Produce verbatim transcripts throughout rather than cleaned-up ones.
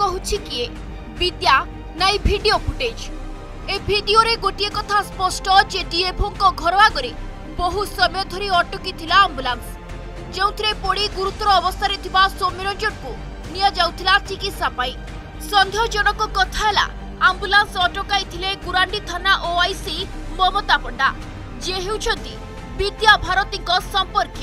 कहूँ किए विद्या नाई भिड फुटेज ए भिडियो गोटे कथा स्पष्ट जे डीएफओ घर आगे बहु समय धरी अटकी आंबुलांस जो पड़ी गुरुतर अवस्था सौम्य रंजन को निया चिकित्सा सन्देहजनक कथा आंबुलांस अटकई गुरांडी थाना ओआईसी ममता पंडा जे होती विद्या भारती संपर्क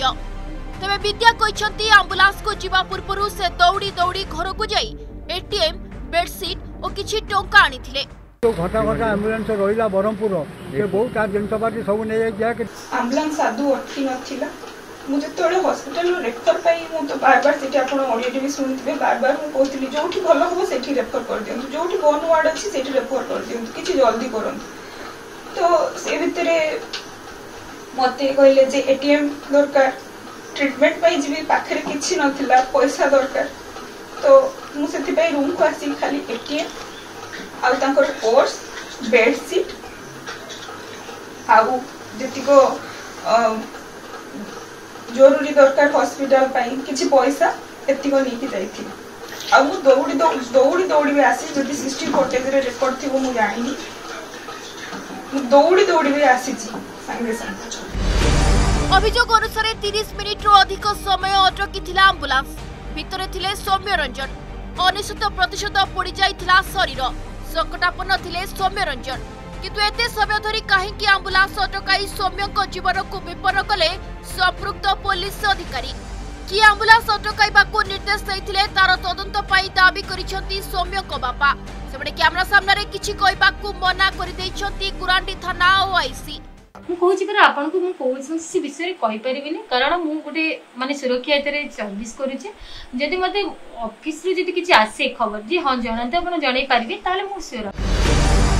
तेरे विद्या कहते आंबुलांस को जीवा पूर्व से दौड़ी दौड़ी घर को जाई एटीएम बेडसीट और किसी टंका आनी तो घटा घटा एम्बुलेंस रहा ब्रह्मपुर बहुत जिनपाती सब नहीं आंबुलांस आदू अटकी ना मुझे मुझे हॉस्पिटल रेफर तो बार बार से ऑडियो भी शुणुवे बार बार मुझे जो भल हम से रेफर कर दिखाँ जो वन वार्ड अच्छी से रेफर कर दिखाँ कि जल्दी करूँ तो से भितर मत कहले एटीएम दरकार ट्रिटमेंट जी पाखे कि नाला पैसा दरकार तो मुझे रूम को आसी खाली एटीएम आउर कोर्स बेडसीट आउ जितक जरूरी दरकार हॉस्पिटल किसी पैसा एतक नहीं जाइए आउँ दौड़ी दौड़ी दौड़ी आसी जो सिक्सटी फोर्टेज रेकर्ड थी मुझे जानी दौड़ी दौड़ी आसी सांगे सांगे अभियोग अनुसार तीस मिनिट्रु अधिक समय अटकी आंबुलांस भितरे थिले सौम्य रंजन अनिश्चित प्रतिशत पड़ जाइथिला शरीर संकटापन्न थिले सौम्य रंजन किंतु एते समय धरी काहेकि आंबुलांस अटकाई सौम्य जीवन को विपन्न कले संपृक्त पुलिस अधिकारी कि आंबुलांस अटकाइबाकू निर्देश देइथिले तार तदंत पाई दाबी करिसेंती सौम्य को बापा सेबडे कैमरा सामने रे किछि कहबाकू मना करि दैछंती गुरांडी थाना ओआईसी मु कहूछि पर आपन को मु कोइसेंसी विषय कहि परिबिनी कारण मु गोटे माने सुरक्षा इतरे सर्विस करिछि जदि मते ऑफिस रे जदि किछि आसे खबर जे हां जानते आपन जणै पारिबे ताले मु सिर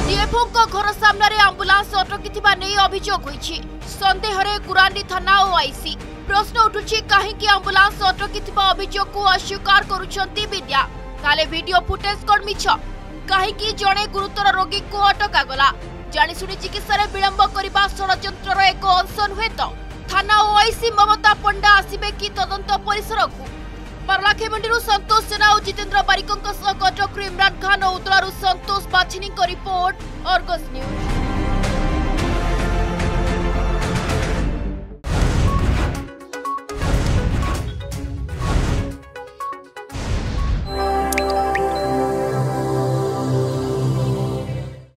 डीएफओ को घर सामने रे एम्बुलेंस अटकीथिबा नै अभियोग होइछि संदेह रे गुरांडी थाना ओआईसी प्रश्न उठुछि काहे कि एम्बुलेंस अटकीथिबा अभियोग को अस्वीकार करूछंती विद्या ताले वीडियो फुटेज कर मिछ काहे कि जणे गुरुतर रोगी को अटका गला जाणीशुणी चिकित्सा रे विलंब करिबा षडयंत्र रो एक अंश नुहे तो थाना ओआईसी ममता पंडा आसीबे कि तदंत परिसर को परलाखेमंडी संतोष सेना और जितेंद्र बारिकों कटक इमरान खान और उतलारू संतोष बाछिनी को रिपोर्ट आर्गस न्यूज।